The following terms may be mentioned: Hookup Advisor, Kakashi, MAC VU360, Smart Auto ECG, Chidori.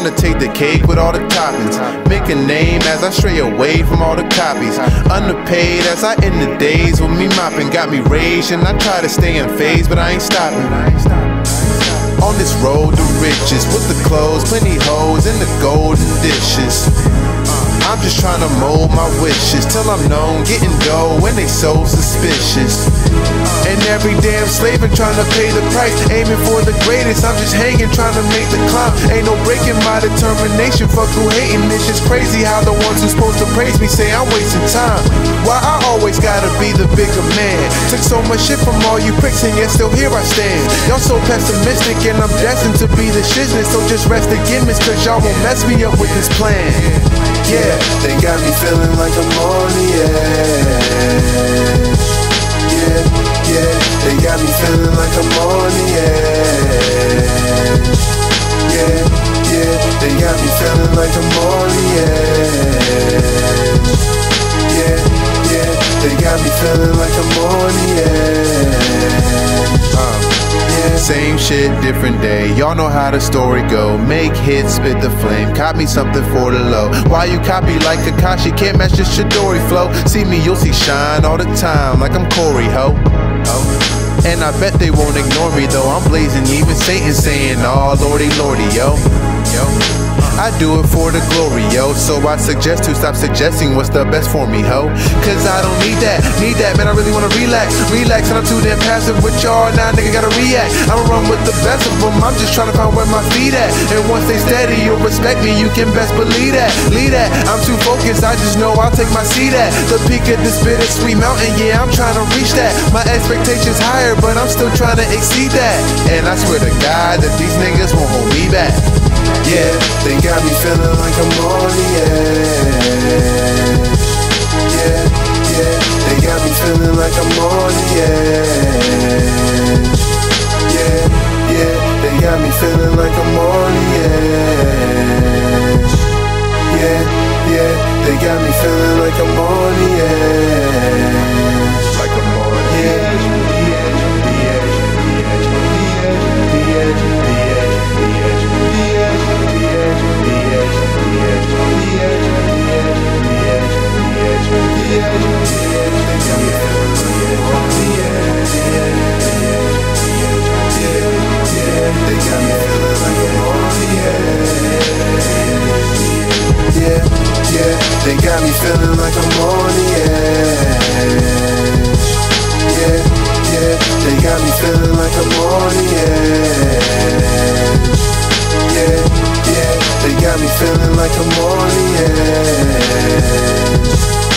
time to take the cake with all the toppings. Make a name as I stray away from all the copies. Underpaid as I end the days with me mopping. Got me raging, I try to stay in phase, but I ain't stopping. On this road to riches, with the clothes, plenty hoes, and the golden dishes. I'm just trying to mold my wishes, till I'm known, getting dough, and they so suspicious. And every damn slave and trying to pay the price, aiming for the greatest, I'm just hanging, trying to make the climb. Ain't no breaking my determination, fuck who hating, it's just crazy how the ones who's supposed to praise me say I'm wasting time. Why I always gotta be the bigger man, took so much shit from all you pricks and yet still here I stand. Y'all so pessimistic and I'm destined to be the shiznit, so just rest the gimmicks cause y'all won't mess me up with this plan. Yeah, they got me feeling like I'm on the edge. Yeah, yeah, they got me feeling like I'm on the edge. Yeah, yeah, they got me feeling like I'm on the edge. Yeah, yeah, they got me feeling like I'm on the edge. Same shit, different day, y'all know how the story go. Make hits, spit the flame, cop me something for the low. Why you copy like Kakashi, can't match this Chidori flow. See me, you'll see shine all the time, like I'm Corey, ho. Oh. And I bet they won't ignore me though, I'm blazing, even Satan saying, oh lordy lordy, yo. I do it for the glory, yo. So I suggest to stop suggesting what's the best for me, ho. Cause I don't need that, man, I really wanna relax. Relax, and I'm too damn passive with y'all, now nigga gotta react. I'ma run with the best of them, I'm just tryna find where my feet at. And once they steady, you'll respect me, you can best believe that. Lead that, I'm too focused, I just know I'll take my seat at the peak of this bittersweet mountain, yeah, I'm tryna reach that. My expectations higher, but I'm still tryna exceed that. And I swear to God that these niggas won't hold me back. Yeah, they got me feeling like I'm on the edge. Yeah, yeah, they got me feeling like I'm on the edge. Yeah, yeah, they got me feeling like I'm on the edge. Yeah, yeah, they got me feeling like I'm on the edge. Like I'm on the edge, the edge, the edge, the edge, the edge, the edge. They got me feeling like I'm on the edge. Yeah, yeah, they got me feeling like I'm on the edge. Yeah, yeah, they got me feeling like I'm on the edge.